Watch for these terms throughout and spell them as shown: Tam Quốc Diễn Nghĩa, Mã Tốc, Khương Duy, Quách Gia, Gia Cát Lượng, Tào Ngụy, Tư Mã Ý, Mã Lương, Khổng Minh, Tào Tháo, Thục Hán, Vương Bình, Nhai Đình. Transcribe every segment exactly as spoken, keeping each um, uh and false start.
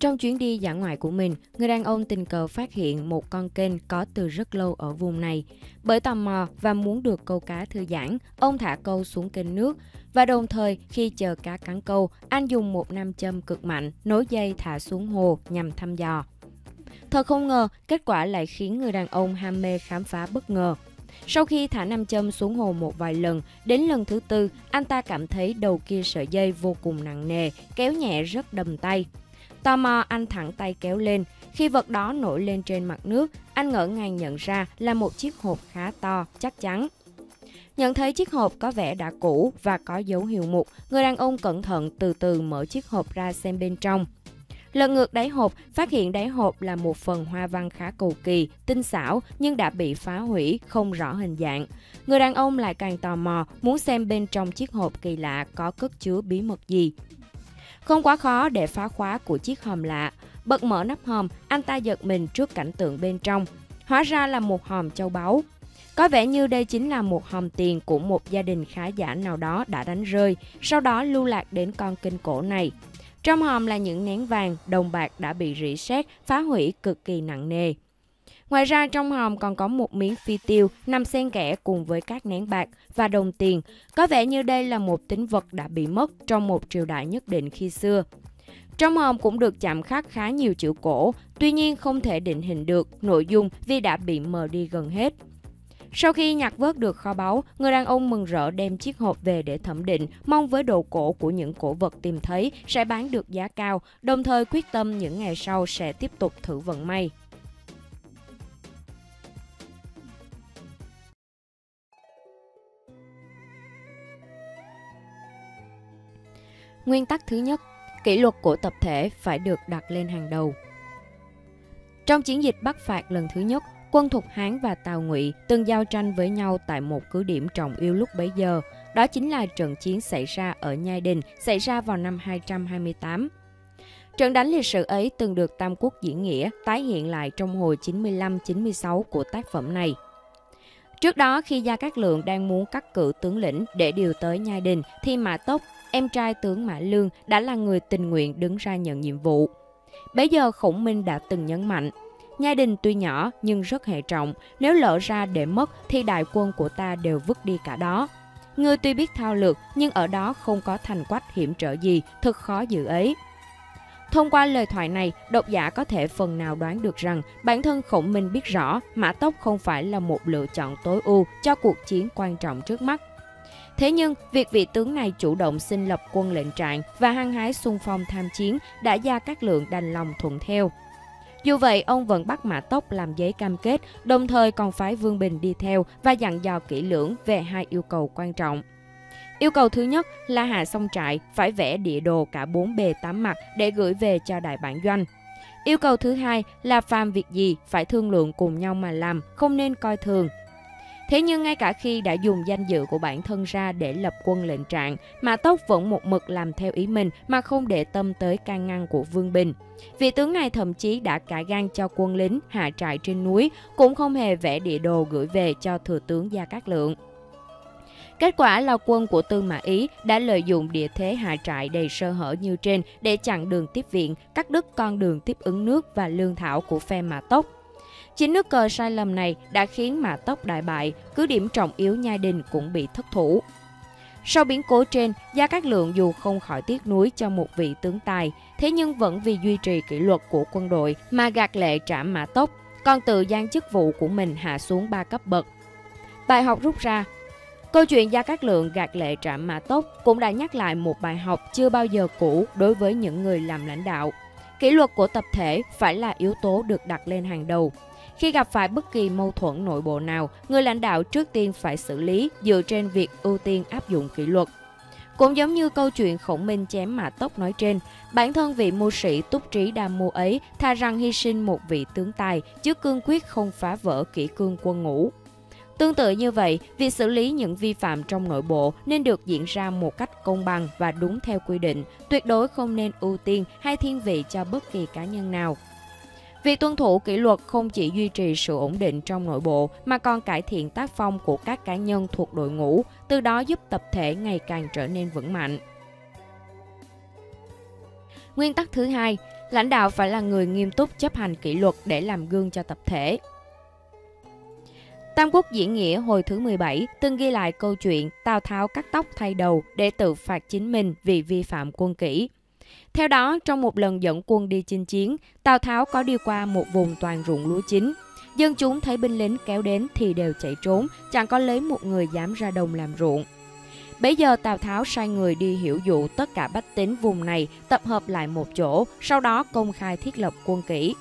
Trong chuyến đi dã ngoại của mình, người đàn ông tình cờ phát hiện một con kênh có từ rất lâu ở vùng này. Bởi tò mò và muốn được câu cá thư giãn, ông thả câu xuống kênh nước. Và đồng thời, khi chờ cá cắn câu, anh dùng một nam châm cực mạnh, nối dây thả xuống hồ nhằm thăm dò. Thật không ngờ, kết quả lại khiến người đàn ông ham mê khám phá bất ngờ. Sau khi thả nam châm xuống hồ một vài lần, đến lần thứ tư, anh ta cảm thấy đầu kia sợi dây vô cùng nặng nề, kéo nhẹ rất đầm tay. Tò mò, anh thẳng tay kéo lên. Khi vật đó nổi lên trên mặt nước, anh ngỡ ngàng nhận ra là một chiếc hộp khá to, chắc chắn. Nhận thấy chiếc hộp có vẻ đã cũ và có dấu hiệu mục, người đàn ông cẩn thận từ từ mở chiếc hộp ra xem bên trong. Lật ngược đáy hộp, phát hiện đáy hộp là một phần hoa văn khá cầu kỳ, tinh xảo nhưng đã bị phá hủy, không rõ hình dạng. Người đàn ông lại càng tò mò, muốn xem bên trong chiếc hộp kỳ lạ có cất chứa bí mật gì. Không quá khó để phá khóa của chiếc hòm lạ. Bật mở nắp hòm, anh ta giật mình trước cảnh tượng bên trong. Hóa ra là một hòm châu báu. Có vẻ như đây chính là một hòm tiền của một gia đình khá giả nào đó đã đánh rơi, sau đó lưu lạc đến con kênh cổ này. Trong hòm là những nén vàng, đồng bạc đã bị rỉ sét, phá hủy cực kỳ nặng nề. Ngoài ra trong hòm còn có một miếng phi tiêu nằm xen kẽ cùng với các nén bạc và đồng tiền. Có vẻ như đây là một tín vật đã bị mất trong một triều đại nhất định khi xưa. Trong hòm cũng được chạm khắc khá nhiều chữ cổ, tuy nhiên không thể định hình được nội dung vì đã bị mờ đi gần hết. Sau khi nhặt vớt được kho báu, người đàn ông mừng rỡ đem chiếc hộp về để thẩm định, mong với độ cổ của những cổ vật tìm thấy sẽ bán được giá cao, đồng thời quyết tâm những ngày sau sẽ tiếp tục thử vận may. Nguyên tắc thứ nhất, kỷ luật của tập thể phải được đặt lên hàng đầu. Trong chiến dịch Bắc phạt lần thứ nhất, quân Thục Hán và Tào Ngụy từng giao tranh với nhau tại một cứ điểm trọng yếu lúc bấy giờ. Đó chính là trận chiến xảy ra ở Nhai Đình, xảy ra vào năm hai trăm hai mươi tám. Trận đánh lịch sử ấy từng được Tam Quốc Diễn Nghĩa tái hiện lại trong hồi chín mươi lăm chín mươi sáu của tác phẩm này. Trước đó, khi Gia Cát Lượng đang muốn cắt cử tướng lĩnh để điều tới Nhai Đình, thì Mã Tốc, em trai tướng Mã Lương, đã là người tình nguyện đứng ra nhận nhiệm vụ. Bấy giờ Khổng Minh đã từng nhấn mạnh, Nhai Đình tuy nhỏ nhưng rất hệ trọng, nếu lỡ ra để mất thì đại quân của ta đều vứt đi cả đó. Ngươi tuy biết thao lược nhưng ở đó không có thành quách hiểm trở gì, thật khó giữ ấy. Thông qua lời thoại này, độc giả có thể phần nào đoán được rằng bản thân Khổng Minh biết rõ Mã Tốc không phải là một lựa chọn tối ưu cho cuộc chiến quan trọng trước mắt. Thế nhưng, việc vị tướng này chủ động xin lập quân lệnh trạng và hăng hái xung phong tham chiến đã Gia Cát Lượng đành lòng thuận theo. Dù vậy, ông vẫn bắt Mã Tốc làm giấy cam kết, đồng thời còn phái Vương Bình đi theo và dặn dò kỹ lưỡng về hai yêu cầu quan trọng. Yêu cầu thứ nhất là hạ sông trại phải vẽ địa đồ cả bốn bề tám mặt để gửi về cho đại bản doanh. Yêu cầu thứ hai là phàm việc gì phải thương lượng cùng nhau mà làm, không nên coi thường. Thế nhưng ngay cả khi đã dùng danh dự của bản thân ra để lập quân lệnh trạng, Mã Tốc vẫn một mực làm theo ý mình mà không để tâm tới can ngăn của Vương Bình. Vị tướng này thậm chí đã cả gan cho quân lính hạ trại trên núi, cũng không hề vẽ địa đồ gửi về cho thừa tướng Gia Cát Lượng. Kết quả là quân của Tư Mã Ý đã lợi dụng địa thế hạ trại đầy sơ hở như trên để chặn đường tiếp viện, cắt đứt con đường tiếp ứng nước và lương thảo của phe Mã Tốc. Chính nước cờ sai lầm này đã khiến Mã Tốc đại bại, cứ điểm trọng yếu Nhai Đình cũng bị thất thủ. Sau biến cố trên, Gia Cát Lượng dù không khỏi tiếc nuối cho một vị tướng tài, thế nhưng vẫn vì duy trì kỷ luật của quân đội mà gạt lệ trảm Mã Tốc, còn tự giang chức vụ của mình hạ xuống ba cấp bậc. Bài học rút ra. Câu chuyện Gia Cát Lượng gạt lệ trảm Mã Tốc cũng đã nhắc lại một bài học chưa bao giờ cũ đối với những người làm lãnh đạo. Kỷ luật của tập thể phải là yếu tố được đặt lên hàng đầu. Khi gặp phải bất kỳ mâu thuẫn nội bộ nào, người lãnh đạo trước tiên phải xử lý dựa trên việc ưu tiên áp dụng kỷ luật. Cũng giống như câu chuyện Khổng Minh chém Mã Tốc nói trên, bản thân vị mưu sĩ túc trí đa mưu ấy thà rằng hy sinh một vị tướng tài, chứ cương quyết không phá vỡ kỷ cương quân ngũ. Tương tự như vậy, việc xử lý những vi phạm trong nội bộ nên được diễn ra một cách công bằng và đúng theo quy định, tuyệt đối không nên ưu tiên hay thiên vị cho bất kỳ cá nhân nào. Việc tuân thủ kỷ luật không chỉ duy trì sự ổn định trong nội bộ mà còn cải thiện tác phong của các cá nhân thuộc đội ngũ, từ đó giúp tập thể ngày càng trở nên vững mạnh. Nguyên tắc thứ hai, lãnh đạo phải là người nghiêm túc chấp hành kỷ luật để làm gương cho tập thể. Tam Quốc Diễn Nghĩa hồi thứ mười bảy từng ghi lại câu chuyện Tào Tháo cắt tóc thay đầu để tự phạt chính mình vì vi phạm quân kỷ. Theo đó, trong một lần dẫn quân đi chinh chiến, Tào Tháo có đi qua một vùng toàn ruộng lúa chín. Dân chúng thấy binh lính kéo đến thì đều chạy trốn, chẳng có lấy một người dám ra đồng làm ruộng. Bấy giờ Tào Tháo sai người đi hiểu dụ tất cả bách tính vùng này tập hợp lại một chỗ, sau đó công khai thiết lập quân kỷ.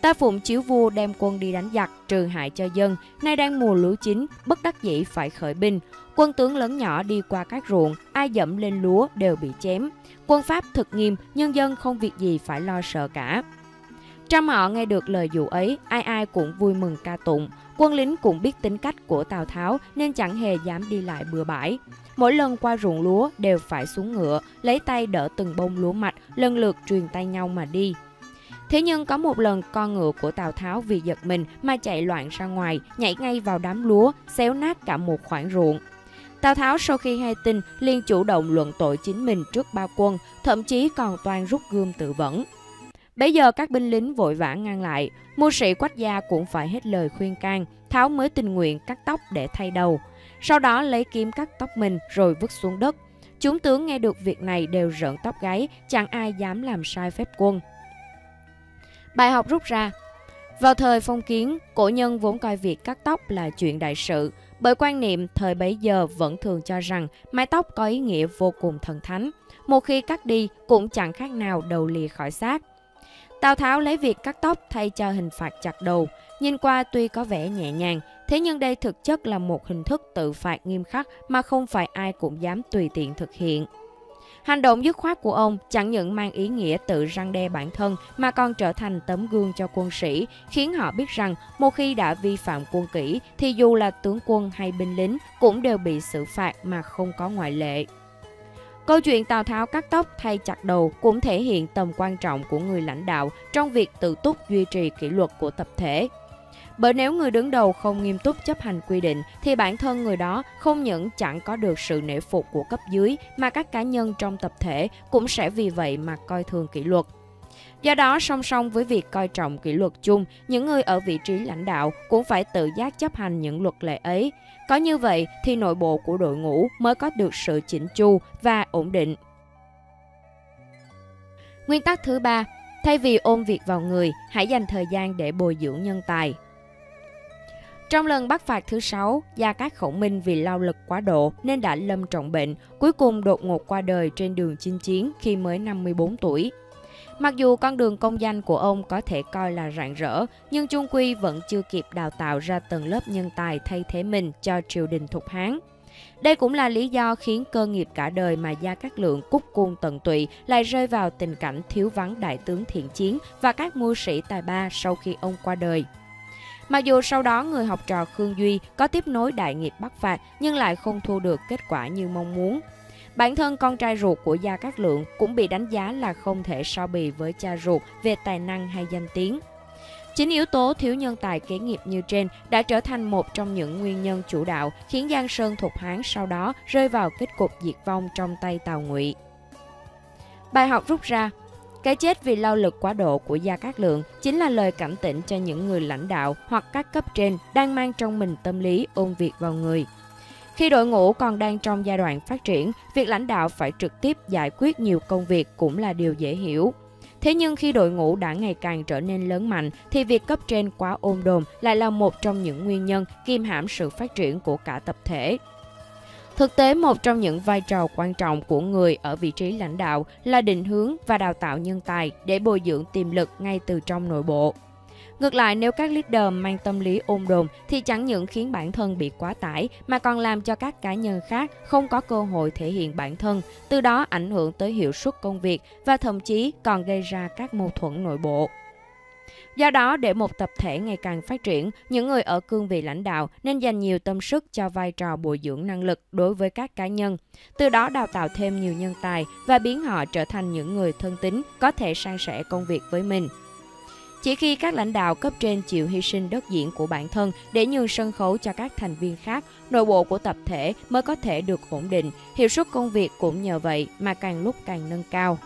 Ta phụng chiếu vua đem quân đi đánh giặc, trừ hại cho dân, nay đang mùa lúa chín, bất đắc dĩ phải khởi binh. Quân tướng lớn nhỏ đi qua các ruộng, ai dẫm lên lúa đều bị chém. Quân Pháp thực nghiêm, nhân dân không việc gì phải lo sợ cả. Trăm họ nghe được lời dụ ấy, ai ai cũng vui mừng ca tụng. Quân lính cũng biết tính cách của Tào Tháo nên chẳng hề dám đi lại bừa bãi. Mỗi lần qua ruộng lúa đều phải xuống ngựa, lấy tay đỡ từng bông lúa mạch, lần lượt truyền tay nhau mà đi. Thế nhưng có một lần con ngựa của Tào Tháo vì giật mình mà chạy loạn ra ngoài, nhảy ngay vào đám lúa, xéo nát cả một khoảng ruộng. Tào Tháo sau khi hay tin liền chủ động luận tội chính mình trước ba quân, thậm chí còn toan rút gươm tự vẫn. Bấy giờ các binh lính vội vã ngăn lại, mưu sĩ Quách Gia cũng phải hết lời khuyên can, Tháo mới tình nguyện cắt tóc để thay đầu, sau đó lấy kiếm cắt tóc mình rồi vứt xuống đất. Chúng tướng nghe được việc này đều rợn tóc gáy, chẳng ai dám làm sai phép quân. Bài học rút ra. Vào thời phong kiến, cổ nhân vốn coi việc cắt tóc là chuyện đại sự, bởi quan niệm thời bấy giờ vẫn thường cho rằng mái tóc có ý nghĩa vô cùng thần thánh, một khi cắt đi cũng chẳng khác nào đầu lìa khỏi xác. Tào Tháo lấy việc cắt tóc thay cho hình phạt chặt đầu, nhìn qua tuy có vẻ nhẹ nhàng, thế nhưng đây thực chất là một hình thức tự phạt nghiêm khắc mà không phải ai cũng dám tùy tiện thực hiện. Hành động dứt khoát của ông chẳng những mang ý nghĩa tự răn đe bản thân mà còn trở thành tấm gương cho quân sĩ, khiến họ biết rằng một khi đã vi phạm quân kỷ thì dù là tướng quân hay binh lính cũng đều bị xử phạt mà không có ngoại lệ. Câu chuyện Tào Tháo cắt tóc thay chặt đầu cũng thể hiện tầm quan trọng của người lãnh đạo trong việc tự túc duy trì kỷ luật của tập thể. Bởi nếu người đứng đầu không nghiêm túc chấp hành quy định thì bản thân người đó không những chẳng có được sự nể phục của cấp dưới mà các cá nhân trong tập thể cũng sẽ vì vậy mà coi thường kỷ luật. Do đó, song song với việc coi trọng kỷ luật chung, những người ở vị trí lãnh đạo cũng phải tự giác chấp hành những luật lệ ấy. Có như vậy thì nội bộ của đội ngũ mới có được sự chỉnh chu và ổn định. Nguyên tắc thứ ba, thay vì ôm việc vào người, hãy dành thời gian để bồi dưỡng nhân tài. Trong lần bắt phạt thứ sáu, Gia Cát Khổng Minh vì lao lực quá độ nên đã lâm trọng bệnh, cuối cùng đột ngột qua đời trên đường chinh chiến khi mới năm mươi bốn tuổi. Mặc dù con đường công danh của ông có thể coi là rạng rỡ, nhưng chung quy vẫn chưa kịp đào tạo ra tầng lớp nhân tài thay thế mình cho triều đình Thục Hán. Đây cũng là lý do khiến cơ nghiệp cả đời mà Gia Cát Lượng cúc cung tận tụy lại rơi vào tình cảnh thiếu vắng đại tướng thiện chiến và các mưu sĩ tài ba sau khi ông qua đời. Mặc dù sau đó người học trò Khương Duy có tiếp nối đại nghiệp Bắc phạt nhưng lại không thu được kết quả như mong muốn. Bản thân con trai ruột của Gia Cát Lượng cũng bị đánh giá là không thể so bì với cha ruột về tài năng hay danh tiếng. Chính yếu tố thiếu nhân tài kế nghiệp như trên đã trở thành một trong những nguyên nhân chủ đạo khiến Giang Sơn Thục Hán sau đó rơi vào kết cục diệt vong trong tay Tào Ngụy. Bài học rút ra. Cái chết vì lao lực quá độ của Gia Cát Lượng chính là lời cảnh tỉnh cho những người lãnh đạo hoặc các cấp trên đang mang trong mình tâm lý ôm việc vào người. Khi đội ngũ còn đang trong giai đoạn phát triển, việc lãnh đạo phải trực tiếp giải quyết nhiều công việc cũng là điều dễ hiểu. Thế nhưng khi đội ngũ đã ngày càng trở nên lớn mạnh thì việc cấp trên quá ôm đồm lại là một trong những nguyên nhân kiềm hãm sự phát triển của cả tập thể. Thực tế, một trong những vai trò quan trọng của người ở vị trí lãnh đạo là định hướng và đào tạo nhân tài để bồi dưỡng tiềm lực ngay từ trong nội bộ. Ngược lại, nếu các leader mang tâm lý ôm đồm thì chẳng những khiến bản thân bị quá tải mà còn làm cho các cá nhân khác không có cơ hội thể hiện bản thân, từ đó ảnh hưởng tới hiệu suất công việc và thậm chí còn gây ra các mâu thuẫn nội bộ. Do đó, để một tập thể ngày càng phát triển, những người ở cương vị lãnh đạo nên dành nhiều tâm sức cho vai trò bồi dưỡng năng lực đối với các cá nhân, từ đó đào tạo thêm nhiều nhân tài và biến họ trở thành những người thân tín có thể san sẻ công việc với mình. Chỉ khi các lãnh đạo cấp trên chịu hy sinh đất diễn của bản thân để nhường sân khấu cho các thành viên khác, nội bộ của tập thể mới có thể được ổn định, hiệu suất công việc cũng nhờ vậy mà càng lúc càng nâng cao.